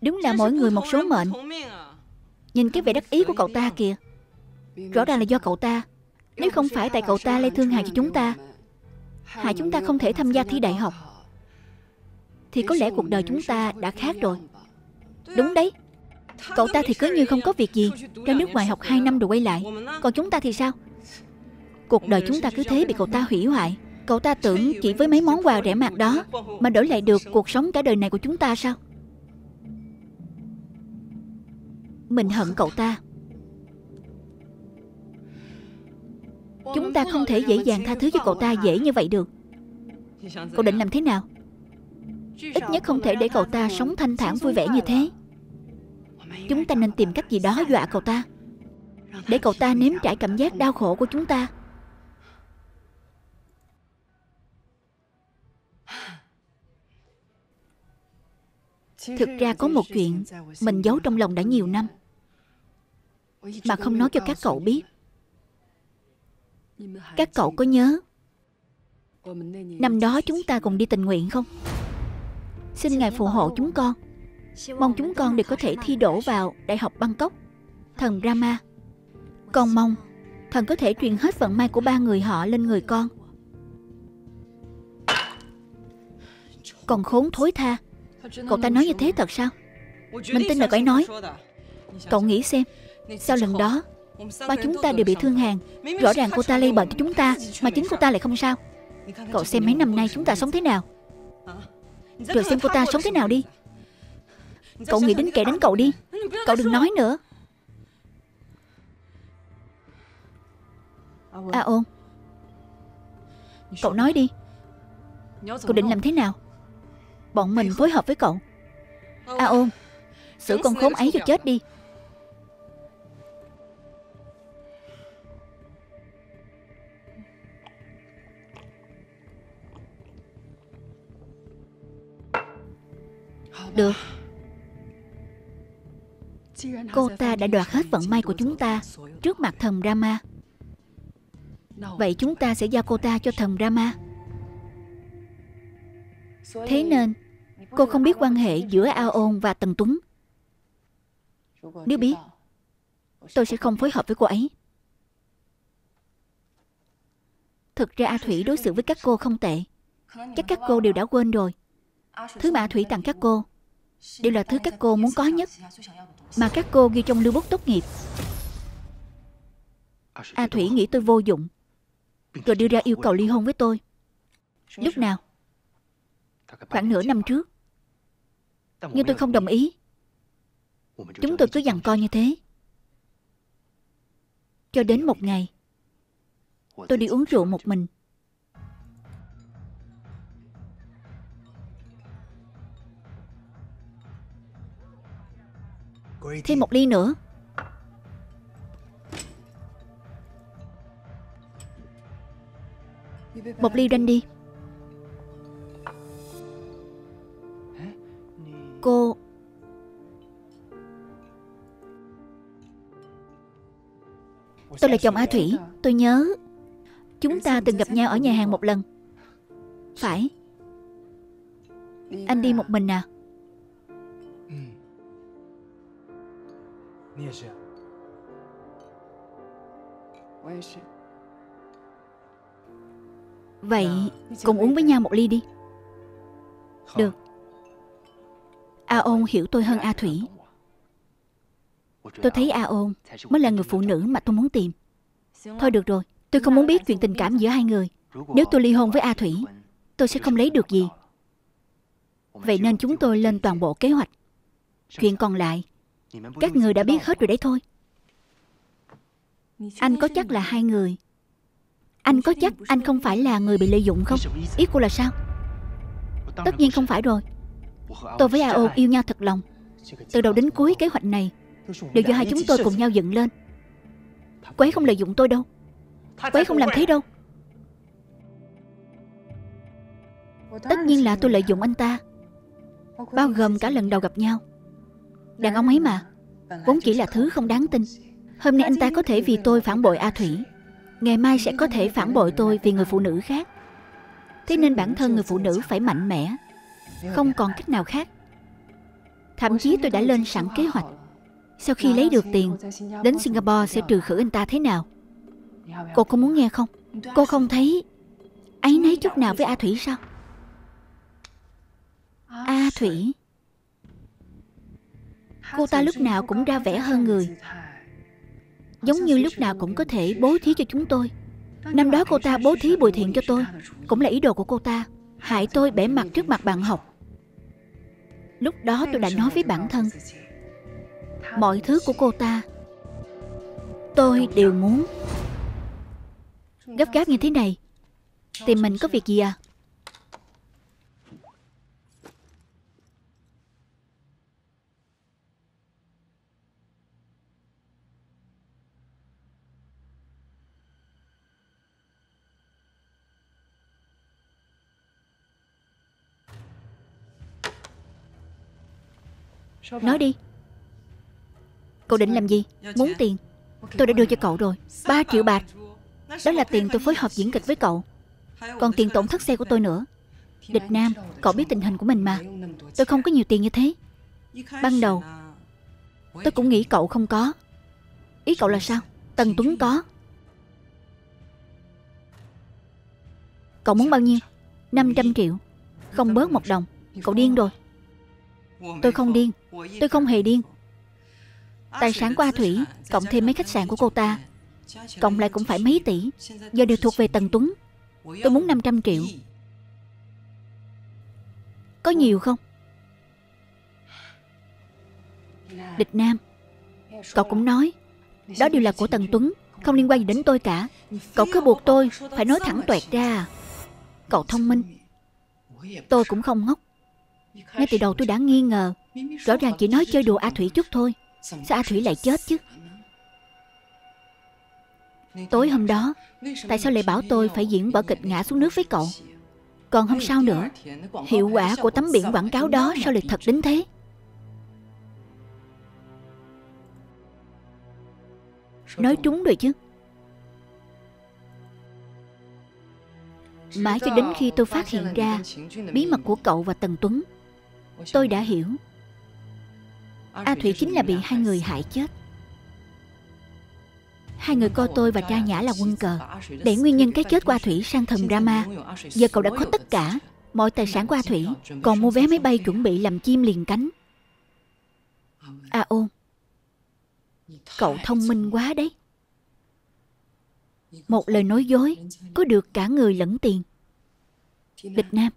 Đúng là mỗi người một số mệnh. Nhìn cái vẻ đắc ý của cậu ta kìa. Rõ ràng là do cậu ta. Nếu không phải tại cậu ta lây thương hại cho chúng ta, hại chúng ta không thể tham gia thi đại học, thì có lẽ cuộc đời chúng ta đã khác rồi. Đúng đấy. Cậu ta thì cứ như không có việc gì, ra nước ngoài học 2 năm rồi quay lại. Còn chúng ta thì sao? Cuộc đời chúng ta cứ thế bị cậu ta hủy hoại. Cậu ta tưởng chỉ với mấy món quà rẻ mạt đó mà đổi lại được cuộc sống cả đời này của chúng ta sao? Mình hận cậu ta. Chúng ta không thể dễ dàng tha thứ cho cậu ta dễ như vậy được. Cậu định làm thế nào? Ít nhất không thể để cậu ta sống thanh thản vui vẻ như thế. Chúng ta nên tìm cách gì đó dọa cậu ta, để cậu ta nếm trải cảm giác đau khổ của chúng ta. Thực ra có một chuyện mình giấu trong lòng đã nhiều năm mà không nói cho các cậu biết. Các cậu có nhớ năm đó chúng ta cùng đi tình nguyện không? Xin Ngài phù hộ chúng con. Mong chúng con đều có thể thi đỗ vào Đại học Bangkok. Thần Rama, con mong thần có thể truyền hết vận may của ba người họ lên người con. Còn khốn thối tha. Cậu ta nói như thế thật sao? Mình tin là cậu ấy nói. Cậu nghĩ xem, sau lần đó ba chúng ta đều bị thương hàn. Rõ ràng cô ta lây bệnh cho chúng ta, mà chính cô ta lại không sao. Cậu xem mấy năm nay chúng ta sống thế nào, rồi xem cô ta sống thế nào đi. Cậu nghĩ đến kẻ đánh cậu đi. Cậu đừng nói nữa. A Ôn, cậu nói đi. Cậu định làm thế nào? Bọn mình phối hợp với cậu. A Ôn, xử con khốn ấy cho chết đi. Được. Cô ta đã đoạt hết vận may của chúng ta trước mặt thần Rama. Vậy chúng ta sẽ giao cô ta cho thần Rama. Thế nên cô không biết quan hệ giữa A Ôn và Tần Tuấn. Nếu biết, tôi sẽ không phối hợp với cô ấy. Thực ra A Thủy đối xử với các cô không tệ. Chắc các cô đều đã quên rồi. Thứ mà A Thủy tặng các cô đều là thứ các cô muốn có nhất, mà các cô ghi trong lưu bút tốt nghiệp. A Thủy nghĩ tôi vô dụng, rồi đưa ra yêu cầu ly hôn với tôi. Lúc nào? Khoảng nửa năm trước. Nhưng tôi không đồng ý. Chúng tôi cứ giằng co như thế. cho đến một ngày tôi đi uống rượu một mình. Thêm một ly nữa. Một ly brandy. Cô... Tôi là chồng A Thủy, tôi nhớ. Chúng ta từng gặp nhau ở nhà hàng một lần. Phải. Anh đi một mình à? Vậy cùng uống với nhau một ly đi. Được. A Ôn hiểu tôi hơn A Thủy. Tôi thấy A Ôn mới là người phụ nữ mà tôi muốn tìm. Thôi được rồi, tôi không muốn biết chuyện tình cảm giữa hai người. Nếu tôi ly hôn với A Thủy, tôi sẽ không lấy được gì. Vậy nên chúng tôi lên toàn bộ kế hoạch. Chuyện còn lại các người đã biết hết rồi đấy thôi. Anh có chắc là hai người... Anh có chắc anh không phải là người bị lợi dụng không? Ý cô là sao? Tất nhiên không phải rồi. Tôi với A Ôn yêu nhau thật lòng. Từ đầu đến cuối kế hoạch này đều do hai chúng tôi cùng nhau dựng lên. Cô ấy không lợi dụng tôi đâu. Cô ấy không làm thế đâu. Tất nhiên là tôi lợi dụng anh ta, bao gồm cả lần đầu gặp nhau. Đàn ông ấy mà, vốn chỉ là thứ không đáng tin. Hôm nay anh ta có thể vì tôi phản bội A Thủy, ngày mai sẽ có thể phản bội tôi vì người phụ nữ khác. Thế nên bản thân người phụ nữ phải mạnh mẽ, không còn cách nào khác. Thậm chí tôi đã lên sẵn kế hoạch, sau khi lấy được tiền đến Singapore sẽ trừ khử anh ta thế nào. Cô có muốn nghe không? Cô không thấy áy náy chút nào với A Thủy sao? A Thủy, cô ta lúc nào cũng ra vẻ hơn người, giống như lúc nào cũng có thể bố thí cho chúng tôi. Năm đó cô ta bố thí bồi thiện cho tôi, cũng là ý đồ của cô ta, hại tôi bẻ mặt trước mặt bạn học. Lúc đó tôi đã nói với bản thân, mọi thứ của cô ta tôi đều muốn. Gấp gáp như thế này, tìm mình có việc gì à? Nói đi. Cậu định làm gì? Muốn tiền? Tôi đã đưa cho cậu rồi. 3 triệu bạc. Đó là tiền tôi phối hợp diễn kịch với cậu. Còn tiền tổn thất xe của tôi nữa. Địch Nam, cậu biết tình hình của mình mà. Tôi không có nhiều tiền như thế. Ban đầu tôi cũng nghĩ cậu không có. Ý cậu là sao? Tần Tuấn có. Cậu muốn bao nhiêu? 500 triệu. Không bớt một đồng. Cậu điên rồi. Tôi không điên. Tôi không hề điên. Tài sản của A Thủy, cộng thêm mấy khách sạn của cô ta, cộng lại cũng phải mấy tỷ, giờ đều thuộc về Tần Tuấn. Tôi muốn 500 triệu. Có nhiều không? Địch Nam, cậu cũng nói, đó đều là của Tần Tuấn, không liên quan gì đến tôi cả. Cậu cứ buộc tôi phải nói thẳng toẹt ra. Cậu thông minh. Tôi cũng không ngốc. Ngay từ đầu tôi đã nghi ngờ. Rõ ràng chỉ nói chơi đùa A Thủy chút thôi, sao A Thủy lại chết chứ? Tối hôm đó, tại sao lại bảo tôi phải diễn vở kịch ngã xuống nước với cậu? Còn hôm sau nữa, hiệu quả của tấm biển quảng cáo đó sao lại thật đến thế? Nói trúng rồi chứ. Mãi cho đến khi tôi phát hiện ra bí mật của cậu và Tần Tuấn, tôi đã hiểu A Thủy chính là bị hai người hại chết. Hai người coi tôi và Tra Nhã là quân cờ, để nguyên nhân cái chết của A Thủy sang thần Rama. Giờ cậu đã có tất cả, mọi tài sản của A Thủy, còn mua vé máy bay chuẩn bị làm chim liền cánh. A Ôn, cậu thông minh quá đấy. Một lời nói dối có được cả người lẫn tiền. Địch Nam,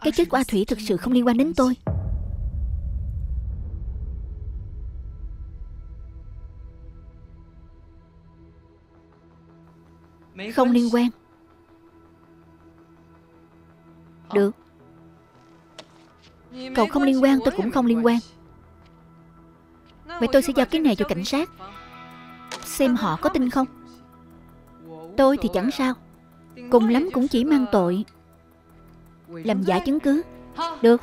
cái chết của A Thủy thực sự không liên quan đến tôi. Không liên quan. Được. Cậu không liên quan, tôi cũng không liên quan. Vậy tôi sẽ giao cái này cho cảnh sát, xem họ có tin không. Tôi thì chẳng sao, cùng lắm cũng chỉ mang tội làm giả chứng cứ. Được.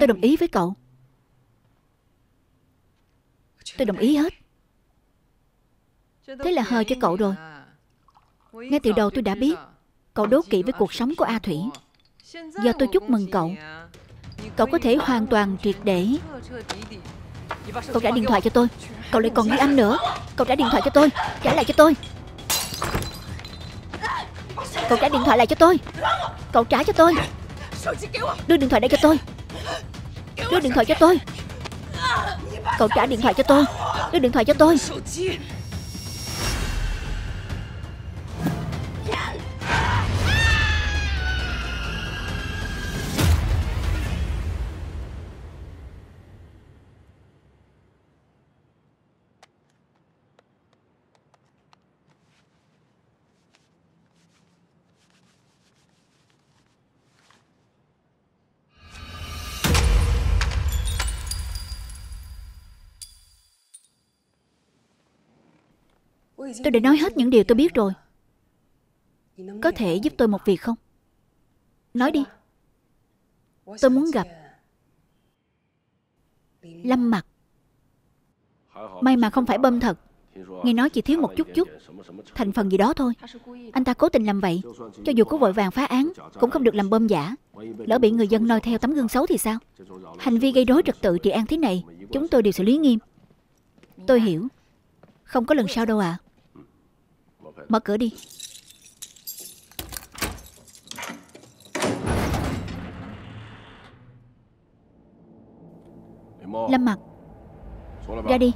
Tôi đồng ý với cậu. Tôi đồng ý hết. Thế là hờ cho cậu rồi. Ngay từ đầu tôi đã biết cậu đố kỵ với cuộc sống của A Thủy. Giờ tôi chúc mừng cậu. Cậu có thể hoàn toàn triệt để. Cậu trả điện thoại cho tôi. Cậu lại còn ghi âm nữa. Cậu trả điện thoại cho tôi. Trả lại cho tôi. Cậu trả điện thoại lại cho tôi. Cậu trả cho tôi. Đưa điện thoại đây cho tôi. Đưa điện thoại cho tôi. Cậu trả điện thoại cho tôi. Đưa điện thoại cho tôi. Tôi đã nói hết những điều tôi biết rồi. Có thể giúp tôi một việc không? Nói đi. Tôi muốn gặp Lâm Mặc. May mà không phải bơm thật. Nghe nói chỉ thiếu một chút thành phần gì đó thôi. Anh ta cố tình làm vậy. Cho dù có vội vàng phá án cũng không được làm bơm giả. Lỡ bị người dân noi theo tấm gương xấu thì sao? Hành vi gây rối trật tự trị an thế này chúng tôi đều xử lý nghiêm. Tôi hiểu. Không có lần sau đâu ạ. Mở cửa đi. Lâm Mặc, ra đi.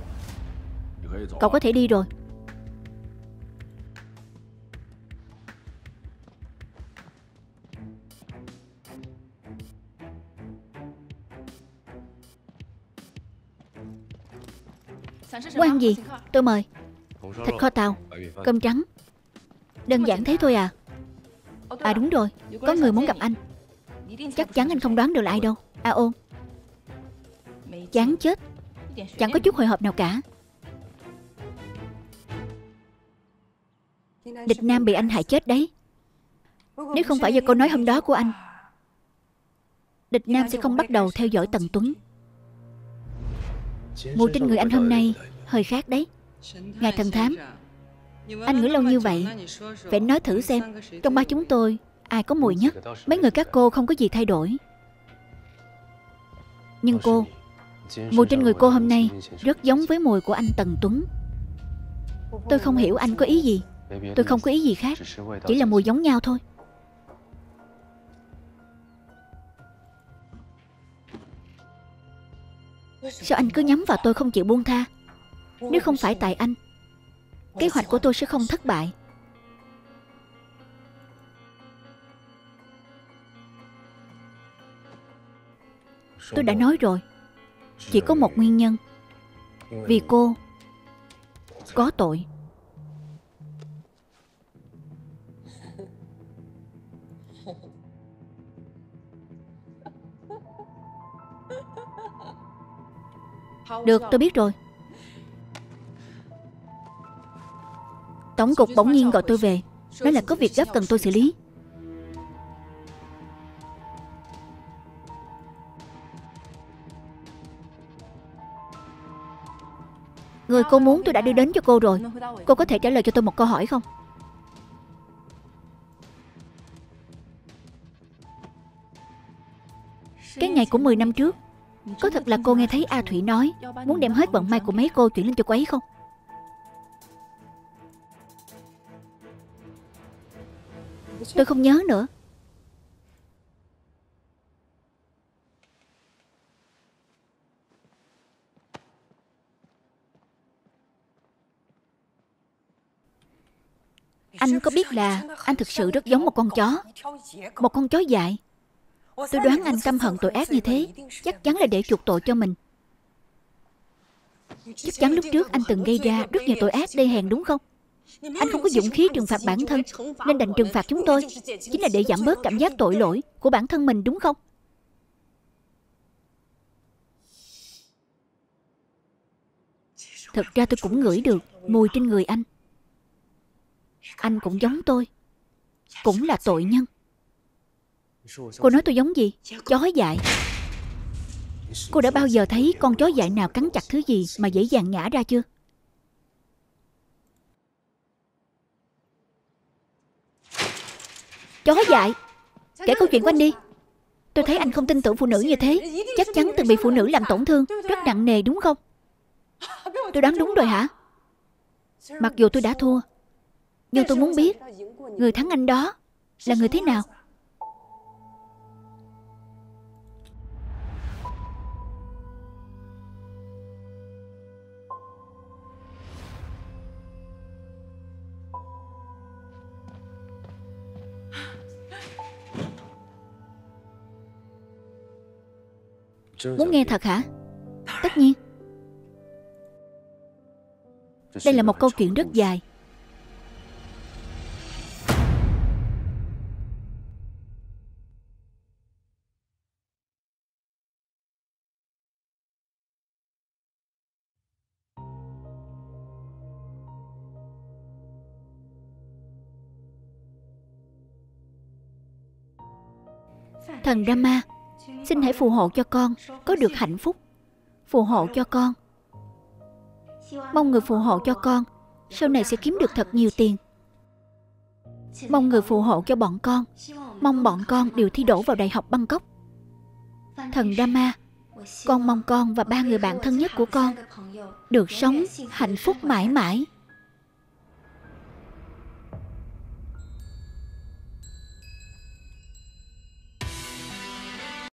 Cậu có thể đi rồi. Muốn ăn gì? Tôi mời. Thịt kho tàu, cơm trắng. Đơn giản thế thôi à? À đúng rồi, có người muốn gặp anh. Chắc chắn anh không đoán được là ai đâu. A Ôn. Chán chết. Chẳng có chút hồi hộp nào cả. Địch Nam bị anh hại chết đấy. Nếu không phải do câu nói hôm đó của anh, Địch Nam sẽ không bắt đầu theo dõi Tần Tuấn. Mùi trên người anh hôm nay hơi khác đấy. Ngài thần thám, anh ngửi lâu như vậy, phải nói thử xem trong ba chúng tôi ai có mùi nhất. Mấy người các cô không có gì thay đổi, nhưng cô, mùi trên người cô hôm nay rất giống với mùi của anh Tần Tuấn. Tôi không hiểu anh có ý gì. Tôi không có ý gì khác, chỉ là mùi giống nhau thôi. Sao anh cứ nhắm vào tôi không chịu buông tha? Nếu không phải tại anh, kế hoạch của tôi sẽ không thất bại. Tôi đã nói rồi, chỉ có một nguyên nhân. Vì cô có tội. Được, tôi biết rồi. Tổng cục bỗng nhiên gọi tôi về, nói là có việc gấp cần tôi xử lý. Người cô muốn tôi đã đưa đến cho cô rồi. Cô có thể trả lời cho tôi một câu hỏi không? Cái ngày của 10 năm trước, có thật là cô nghe thấy A Thủy nói muốn đem hết vận may của mấy cô chuyển lên cho cô ấy không? Tôi không nhớ nữa. Anh có biết là anh thực sự rất giống một con chó. Một con chó dại. Tôi đoán anh căm hận tội ác như thế, chắc chắn là để chuộc tội cho mình. Chắc chắn lúc trước anh từng gây ra rất nhiều tội ác đê hèn đúng không? Anh không có dũng khí trừng phạt bản thân, nên đành trừng phạt chúng tôi chính là để giảm bớt cảm giác tội lỗi của bản thân mình đúng không? Thật ra tôi cũng ngửi được mùi trên người anh. Anh cũng giống tôi, cũng là tội nhân. Cô nói tôi giống gì? Chó dại. Cô đã bao giờ thấy con chó dại nào cắn chặt thứ gì mà dễ dàng ngã ra chưa? Chó dại. Kể câu chuyện của anh đi. Tôi thấy anh không tin tưởng phụ nữ như thế. Chắc chắn từng bị phụ nữ làm tổn thương rất nặng nề đúng không? Tôi đoán đúng rồi hả? Mặc dù tôi đã thua, nhưng tôi muốn biết người thắng anh đó là người thế nào. Muốn nghe thật hả? Tất nhiên. Đây là một câu chuyện rất dài. Thần Rama, xin hãy phù hộ cho con có được hạnh phúc. Phù hộ cho con. Mong người phù hộ cho con sau này sẽ kiếm được thật nhiều tiền. Mong người phù hộ cho bọn con. Mong bọn con đều thi đỗ vào Đại học Bangkok. Thần Rama, con mong con và ba người bạn thân nhất của con được sống hạnh phúc mãi mãi.